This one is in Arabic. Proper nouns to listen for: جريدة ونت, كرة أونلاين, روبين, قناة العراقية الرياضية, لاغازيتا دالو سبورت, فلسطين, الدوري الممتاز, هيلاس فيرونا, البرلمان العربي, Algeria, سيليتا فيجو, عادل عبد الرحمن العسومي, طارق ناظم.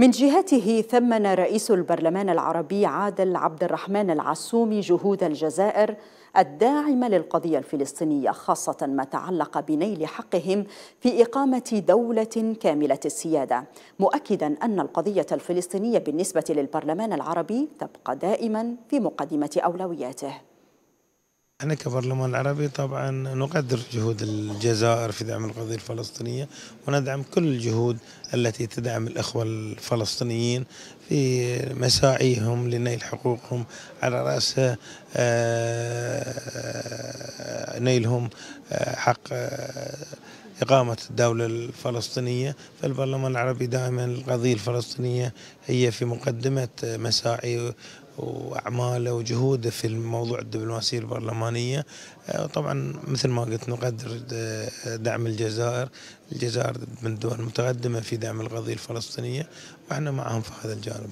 من جهته ثمن رئيس البرلمان العربي عادل عبد الرحمن العسومي جهود الجزائر الداعمة للقضية الفلسطينية، خاصة ما تعلق بنيل حقهم في إقامة دولة كاملة السيادة، مؤكدا أن القضية الفلسطينية بالنسبة للبرلمان العربي تبقى دائما في مقدمة أولوياته. احنا كبرلمان عربي طبعا نقدر جهود الجزائر في دعم القضية الفلسطينية، وندعم كل الجهود التي تدعم الأخوة الفلسطينيين في مساعيهم لنيل حقوقهم، على رأس نيلهم حق إقامة الدولة الفلسطينية. فالبرلمان العربي دائما القضية الفلسطينية هي في مقدمة مساعي وأعماله وجهوده في الموضوع الدبلوماسية البرلمانية. طبعا مثل ما قلت نقدر دعم الجزائر، الجزائر من الدول المتقدمة في دعم القضية الفلسطينية، وإحنا معهم في هذا الجانب.